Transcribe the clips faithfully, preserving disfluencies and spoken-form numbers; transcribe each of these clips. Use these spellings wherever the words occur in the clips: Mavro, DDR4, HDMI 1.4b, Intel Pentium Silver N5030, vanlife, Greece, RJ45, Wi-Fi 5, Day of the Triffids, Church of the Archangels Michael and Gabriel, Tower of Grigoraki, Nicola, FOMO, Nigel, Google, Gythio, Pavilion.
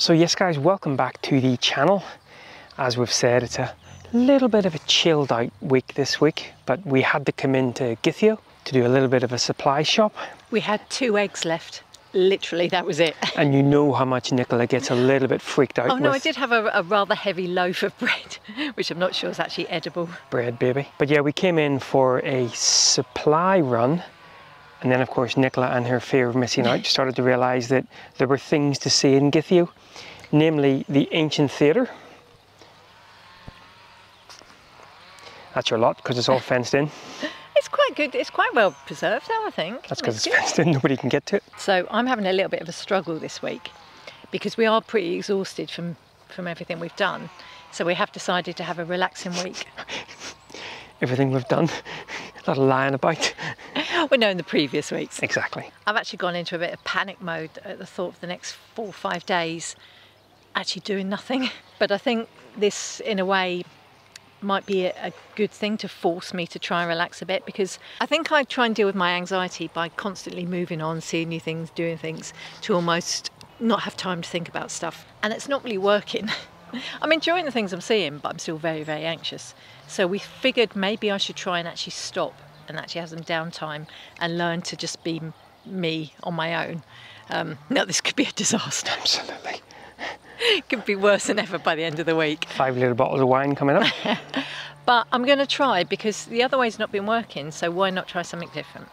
So yes guys, welcome back to the channel. As we've said, it's a little bit of a chilled out week this week, but we had to come into Gythio to do a little bit of a supply shop. We had two eggs left. Literally, that was it. And you know how much Nicola gets a little bit freaked out. Oh no, with. I did have a, a rather heavy loaf of bread, which I'm not sure is actually edible. Bread, baby. But yeah, we came in for a supply run. And then, of course, Nicola and her fear of missing out started to realise that there were things to see in Gythio, namely the ancient theatre. That's your lot, because it's all fenced in. It's quite good. It's quite well preserved, though, I think. That's because it's fenced in. Nobody can get to it. So I'm having a little bit of a struggle this week because we are pretty exhausted from, from everything we've done. So we have decided to have a relaxing week. Everything we've done, a lot of lying about. Well, no, in the previous weeks. Exactly. I've actually gone into a bit of panic mode at the thought of the next four or five days actually doing nothing. But I think this, in a way, might be a good thing to force me to try and relax a bit, because I think I try and deal with my anxiety by constantly moving on, seeing new things, doing things, to almost not have time to think about stuff. And it's not really working. I'm enjoying the things I'm seeing, but I'm still very, very anxious. So we figured maybe I should try and actually stop and actually have some downtime and learn to just be me on my own. Um, now this could be a disaster. Absolutely. It could be worse than ever by the end of the week. Five little bottles of wine coming up. But I'm going to try, because the other way's not been working, so why not try something different?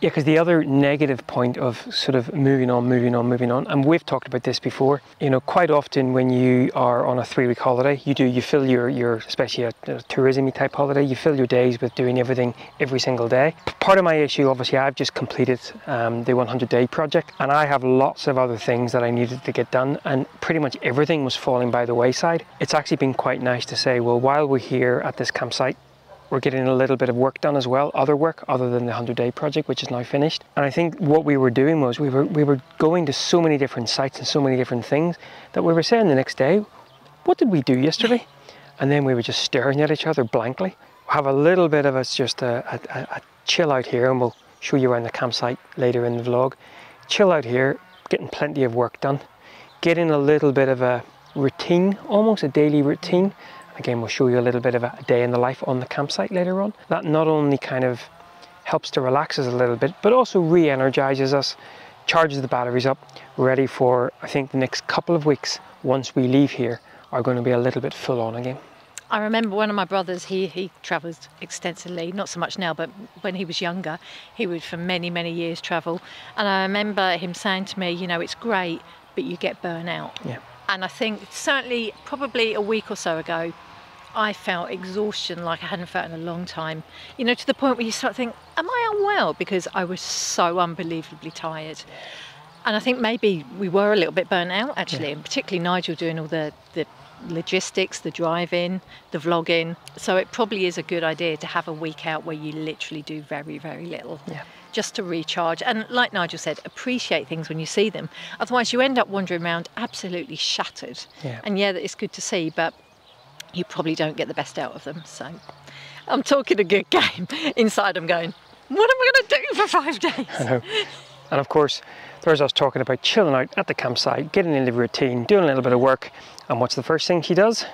Yeah, because the other negative point of sort of moving on, moving on, moving on, and we've talked about this before, you know, quite often when you are on a three-week holiday, you do, you fill your, your especially a, a tourism-y type holiday, you fill your days with doing everything every single day. Part of my issue, obviously, I've just completed um, the hundred-day project, and I have lots of other things that I needed to get done, and pretty much everything was falling by the wayside. It's actually been quite nice to say, well, while we're here at this campsite, we're getting a little bit of work done as well, other work other than the hundred-day project, which is now finished. And I think what we were doing was we were, we were going to so many different sites and so many different things that we were saying the next day, what did we do yesterday? And then we were just staring at each other blankly. Have a little bit of us just a, a, a chill out here, and we'll show you around the campsite later in the vlog. Chill out here, getting plenty of work done, getting a little bit of a routine, almost a daily routine. Again, we'll show you a little bit of a day in the life on the campsite later on. That not only kind of helps to relax us a little bit, but also re-energizes us, charges the batteries up, ready for, I think, the next couple of weeks, once we leave here, are going to be a little bit full on again. I remember one of my brothers, he, he travels extensively, not so much now, but when he was younger, he would for many, many years travel. And I remember him saying to me, you know, it's great, but you get burnt out. Yeah. And I think certainly probably a week or so ago, I felt exhaustion like I hadn't felt in a long time. You know, to the point where you start thinking, am I unwell? Because I was so unbelievably tired. And I think maybe we were a little bit burnt out, actually, yeah. And particularly Nigel doing all the, the logistics, the driving, the vlogging. So it probably is a good idea to have a week out where you literally do very, very little. Yeah. Just to recharge, and like Nigel said, appreciate things when you see them. Otherwise you end up wandering around absolutely shattered. Yeah. And yeah, it's good to see, but you probably don't get the best out of them. So I'm talking a good game. Inside I'm going, what am I going to do for five days? I know. And of course, there's us talking about chilling out at the campsite, getting into the routine, doing a little bit of work. And what's the first thing she does?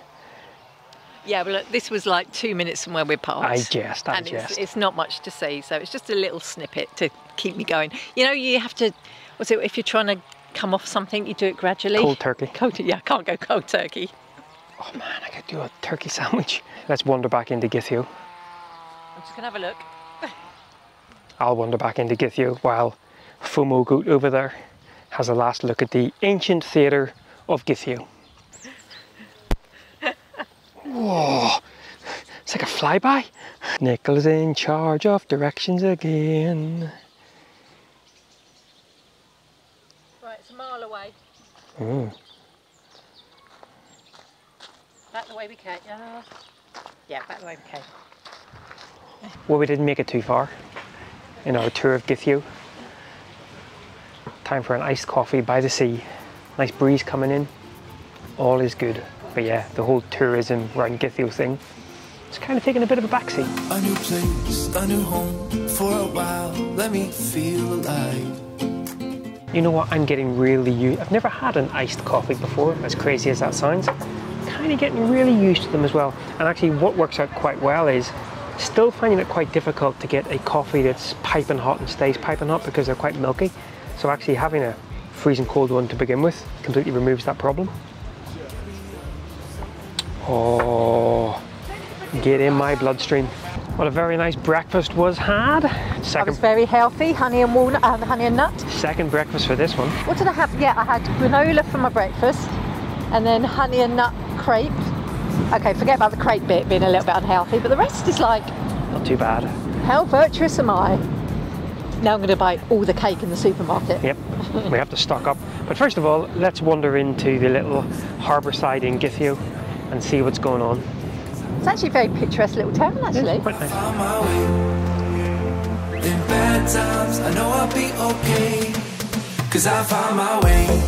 Yeah, well, look, this was like two minutes from where we're parked. I jest, I and jest. It's, it's not much to see, so it's just a little snippet to keep me going. You know, you have to, was it, if you're trying to come off something, you do it gradually. Cold turkey. Cold, yeah, I can't go cold turkey. Oh man, I could do a turkey sandwich. Let's wander back into Gythio. I'm just going to have a look. I'll wander back into Gythio while Fomo Goat over there has a last look at the ancient theatre of Gythio. Whoa, it's like a flyby. Nicola's in charge of directions again. Right, it's a mile away. Mm. Back the way we came. Uh, yeah, back the way we came. Well, we didn't make it too far in our tour of Gythio. Time for an iced coffee by the sea. Nice breeze coming in. All is good. But yeah, the whole tourism around Gythio thing, it's kind of taking a bit of a backseat. A new place, a new home, for a while, let me feel alive. You know what, I'm getting really used, I've never had an iced coffee before, as crazy as that sounds. Kind of getting really used to them as well. And actually what works out quite well is still finding it quite difficult to get a coffee that's piping hot and stays piping hot because they're quite milky. So actually having a freezing cold one to begin with completely removes that problem. Oh, get in my bloodstream. What a very nice breakfast was had. Second, I was very healthy, honey and walnut, and honey and nut. Second breakfast for this one. What did I have? Yeah, I had granola for my breakfast and then honey and nut crepe. Okay, forget about the crepe bit being a little bit unhealthy, but the rest is like... not too bad. How virtuous am I? Now I'm going to buy all the cake in the supermarket. Yep, we have to stock up. But first of all, let's wander into the little harbourside in Gythio and see what's going on. It's actually a very picturesque little town, actually. It's quite nice. In bad times, I know I'll be okay, 'cause I found my way.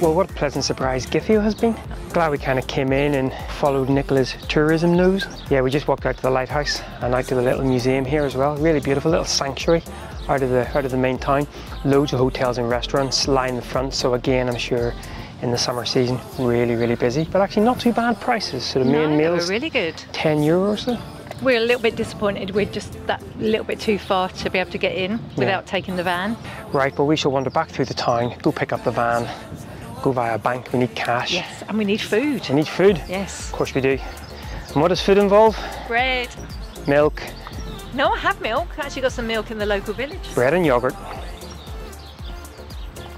Well, what a pleasant surprise Gythio has been. Glad we kind of came in and followed Nicola's tourism news. Yeah, we just walked out to the lighthouse and out to the little museum here as well. Really beautiful little sanctuary out of the out of the main town. Loads of hotels and restaurants line the front. So again, I'm sure in the summer season, really really busy. But actually, not too bad prices. So the no, main meals were really good. Ten euro or so. We're a little bit disappointed. We're just that little bit too far to be able to get in without yeah. taking the van. Right, but we shall wander back through the town. Go pick up the van. Go via a bank, we need cash. Yes, and we need food. We need food? Yes. Of course we do. And what does food involve? Bread. Milk. No, I have milk. I actually got some milk in the local village. Bread and yogurt.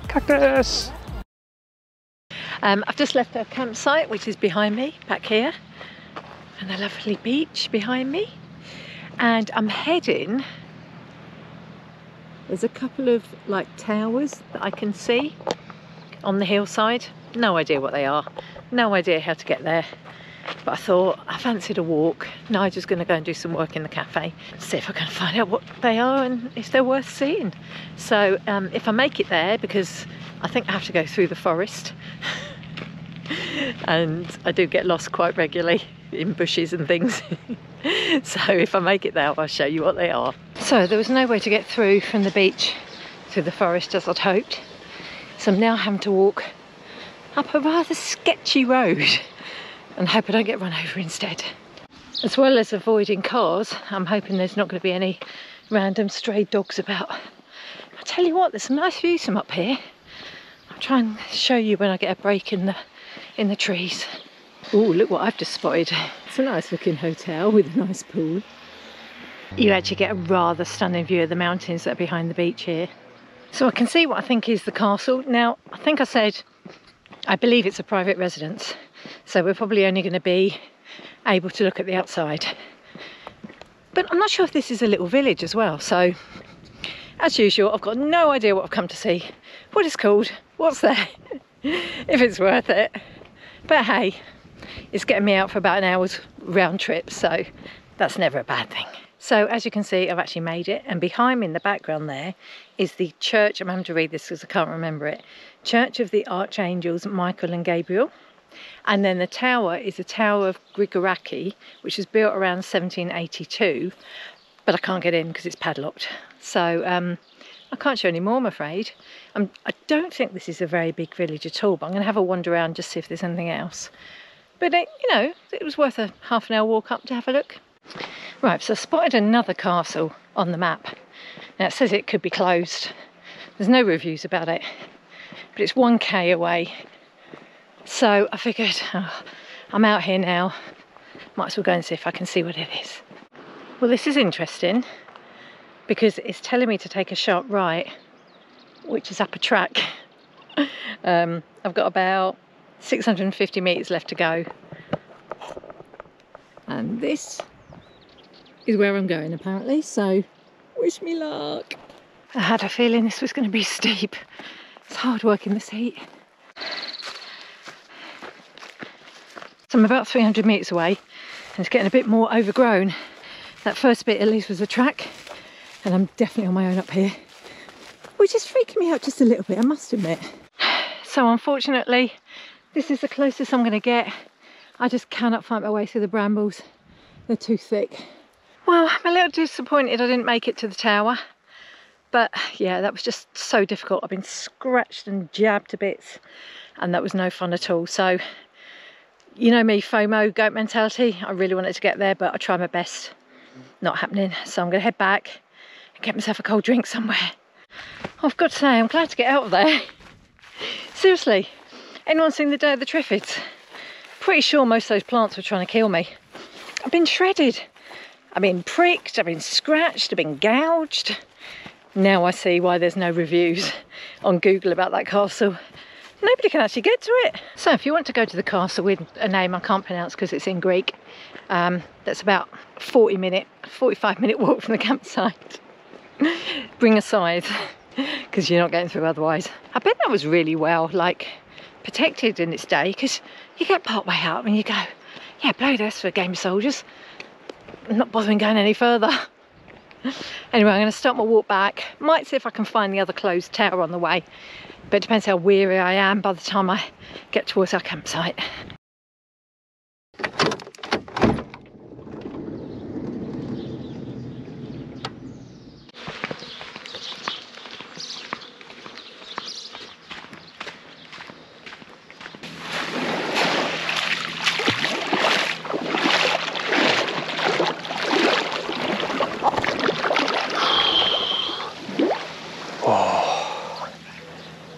Cactus! Um, I've just left our campsite, which is behind me, back here. And a lovely beach behind me. And I'm heading... there's a couple of like towers that I can see on the hillside. No idea what they are, no idea how to get there, but I thought I fancied a walk. Nigel's gonna go and do some work in the cafe, see if I can find out what they are and if they're worth seeing. So um, if I make it there, because I think I have to go through the forest and I do get lost quite regularly in bushes and things. So if I make it there, I'll show you what they are. So there was no way to get through from the beach through the forest as I'd hoped. So I'm now having to walk up a rather sketchy road and hope I don't get run over instead. As well as avoiding cars, I'm hoping there's not going to be any random stray dogs about. I tell you what, there's some nice views from up here. I'll try and show you when I get a break in the in the trees. Oh, look what I've just spotted. It's a nice looking hotel with a nice pool. You actually get a rather stunning view of the mountains that are behind the beach here. So I can see what I think is the castle. Now, I think I said, I believe it's a private residence. So we're probably only going to be able to look at the outside. But I'm not sure if this is a little village as well. So, as usual, I've got no idea what I've come to see, what it's called, what's there, if it's worth it. But hey, it's getting me out for about an hour's round trip. So that's never a bad thing. So as you can see, I've actually made it, and behind me in the background there is the church. I'm having to read this because I can't remember it. Church of the Archangels Michael and Gabriel. And then the tower is the Tower of Grigoraki, which was built around seventeen eighty-two, but I can't get in because it's padlocked. So um, I can't show any more, I'm afraid. Um, I don't think this is a very big village at all, but I'm going to have a wander around just see if there's anything else. But it, you know, it was worth a half an hour walk up to have a look. Right, so I spotted another castle on the map. Now it says it could be closed. There's no reviews about it, but it's one K away. So I figured, oh, I'm out here now. Might as well go and see if I can see what it is. Well, this is interesting because it's telling me to take a sharp right, which is up a track. um, I've got about six hundred fifty metres left to go. And this is where I'm going apparently, so wish me luck. I had a feeling this was going to be steep. It's hard work in this heat. So I'm about three hundred metres away and it's getting a bit more overgrown. That first bit at least was a track, and I'm definitely on my own up here, which which is freaking me out just a little bit, I must admit. So unfortunately, this is the closest I'm going to get. I just cannot find my way through the brambles. They're too thick. Well, I'm a little disappointed I didn't make it to the tower. But yeah, that was just so difficult. I've been scratched and jabbed to bits, and that was no fun at all. So, you know me, FOMO, goat mentality. I really wanted to get there, but I tried my best. Not happening. So I'm going to head back and get myself a cold drink somewhere. I've got to say, I'm glad to get out of there. Seriously, anyone seen the Day of the Triffids? Pretty sure most of those plants were trying to kill me. I've been shredded. I've been pricked. I've been scratched. I've been gouged. Now I see why there's no reviews on Google about that castle. Nobody can actually get to it. So if you want to go to the castle with a name I can't pronounce because it's in Greek, um, that's about forty minute, forty-five minute walk from the campsite. Bring a scythe because you're not getting through otherwise. I bet that was really well, like, protected in its day, because you get part way up and you go, yeah, blow this for a game of soldiers. I'm not bothering going any further. Anyway, I'm going to start my walk back. Might see if I can find the other closed tower on the way, but it depends how weary I am by the time I get towards our campsite.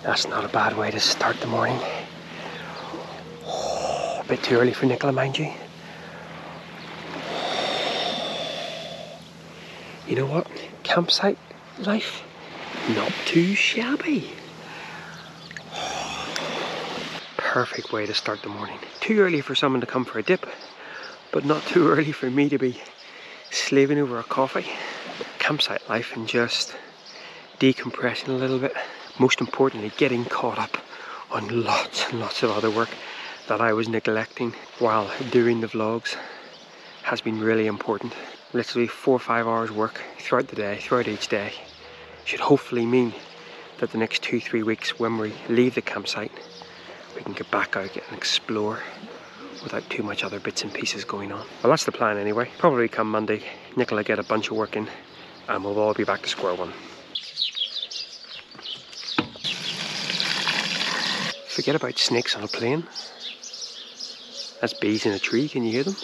That's not a bad way to start the morning. Oh, a bit too early for Nicola, mind you. You know what? Campsite life, not too shabby. Perfect way to start the morning. Too early for someone to come for a dip, but not too early for me to be slaving over a coffee. Campsite life and just decompressing a little bit. Most importantly, getting caught up on lots and lots of other work that I was neglecting while doing the vlogs has been really important. Literally four or five hours work throughout the day, throughout each day, should hopefully mean that the next two, three weeks when we leave the campsite, we can get back out and explore without too much other bits and pieces going on. Well, that's the plan anyway. Probably come Monday, Nicola get a bunch of work in and we'll all be back to square one. Forget about snakes on a plane. That's bees in a tree, can you hear them?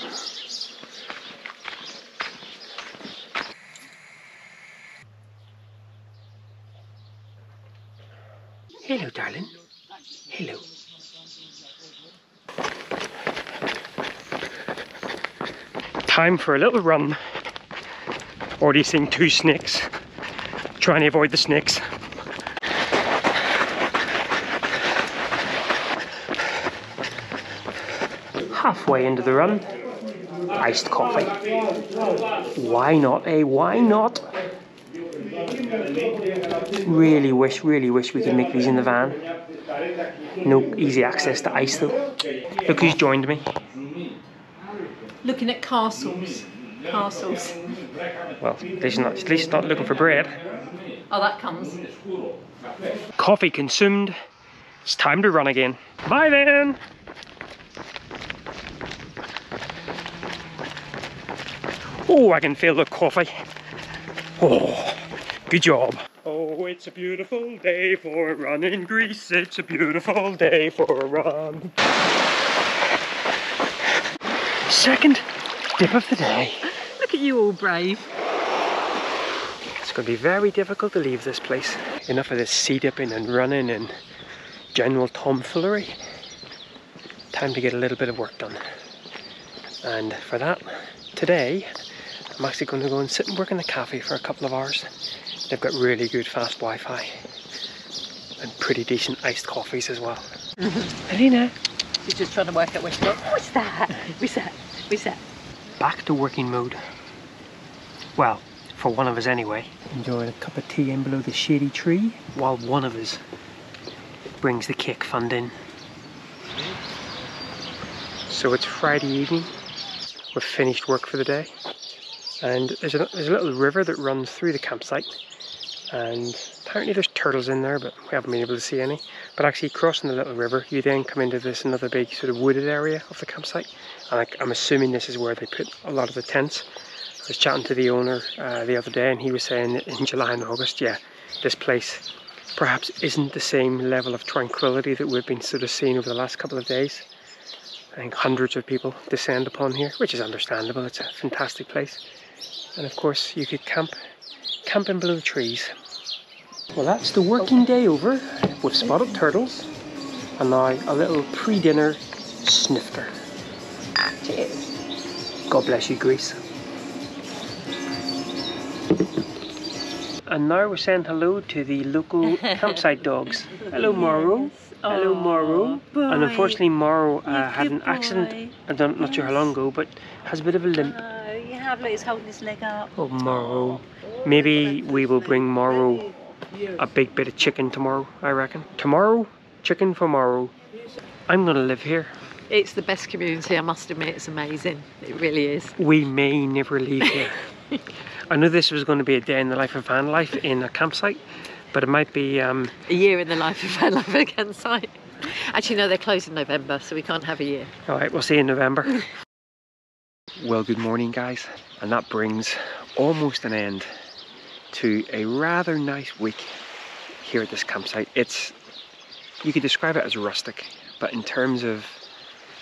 Hello, darling. Hello. Time for a little run. Already seen two snakes. Trying to avoid the snakes. Halfway into the run, iced coffee. Why not, eh? Why not? Really wish, really wish we could make these in the van. No easy access to ice though. Look who's joined me. Looking at castles. Castles. Well, at least not, at least not looking for bread. Oh, that comes. Coffee consumed. It's time to run again. Bye then! Oh, I can feel the coffee. Oh, good job. Oh, it's a beautiful day for a run in Greece. It's a beautiful day for a run. Second dip of the day. Look at you all brave. It's going to be very difficult to leave this place. Enough of this sea dipping and running and general tomfoolery. Time to get a little bit of work done. And for that, today, I'm actually going to go and sit and work in the cafe for a couple of hours. They've got really good fast Wi-Fi and pretty decent iced coffees as well. Alina. She's just trying to work out where she goes. What's that? What's that? What's that? Back to working mode. Well, for one of us anyway. Enjoying a cup of tea in below the shady tree while one of us brings the cake fund in. So it's Friday evening. We've finished work for the day. And there's a, there's a little river that runs through the campsite and apparently there's turtles in there, but we haven't been able to see any. But actually crossing the little river, you then come into this another big sort of wooded area of the campsite, and I, I'm assuming this is where they put a lot of the tents. I was chatting to the owner uh, the other day, and he was saying that in July and August, yeah, this place perhaps isn't the same level of tranquility that we've been sort of seeing over the last couple of days. I think hundreds of people descend upon here, which is understandable. It's a fantastic place. And of course you could camp, camping below the trees. Well, that's the working day over. We've spotted turtles, and now a little pre-dinner snifter. Cheers. God bless you, Greece. And now we're saying hello to the local campsite dogs. Hello, Mavro. Hello, Mavro. And unfortunately, Mavro uh, had an accident, I don't, not sure how long ago, but has a bit of a limp. Oh, you have, like, he's holding his leg up. Oh, Mavro. Maybe we will bring Mavro a big bit of chicken tomorrow, I reckon. Tomorrow, chicken for Mavro. I'm going to live here. It's the best community, I must admit. It's amazing. It really is. We may never leave here. I know this was going to be a day in the life of van life in a campsite, but it might be... Um, a year in the life of van life at a campsite. Actually, no, they're closed in November, so we can't have a year. All right, we'll see you in November. Well, good morning, guys. And that brings almost an end to a rather nice week here at this campsite. It's... you could describe it as rustic, but in terms of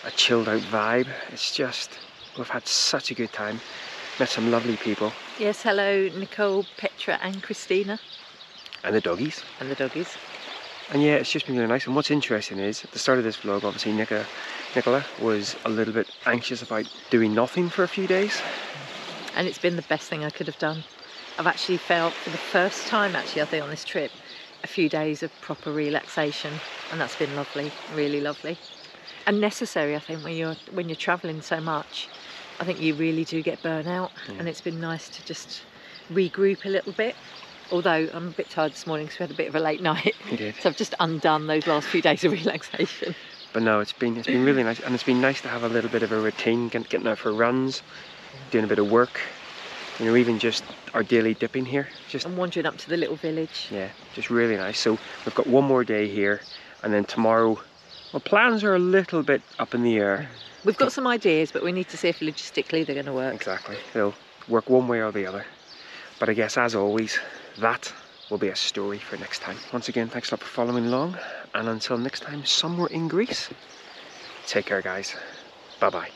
a chilled out vibe, it's just... we've had such a good time. Met some lovely people. Yes, hello, Nicole, Petra and Christina. And the doggies. And the doggies. And yeah, it's just been really nice. And what's interesting is, at the start of this vlog, obviously Nicola, Nicola was a little bit anxious about doing nothing for a few days. And it's been the best thing I could have done. I've actually felt, for the first time actually, I think on this trip, a few days of proper relaxation. And that's been lovely, really lovely. And necessary, I think, when you're, when you're travelling so much. I think you really do get burnt out, yeah. And it's been nice to just regroup a little bit. Although I'm a bit tired this morning because we had a bit of a late night. We did. So I've just undone those last few days of relaxation. But no, it's been, it's been really nice, and it's been nice to have a little bit of a routine, getting out for runs, doing a bit of work, you know, even just our daily dipping here. Just and wandering up to the little village. Yeah, just really nice. So we've got one more day here, and then tomorrow, well, plans are a little bit up in the air. We've got some ideas, but we need to see if logistically they're going to work. Exactly. They'll work one way or the other. But I guess, as always, that will be a story for next time. Once again, thanks a lot for following along. And until next time, somewhere in Greece, take care, guys. Bye-bye.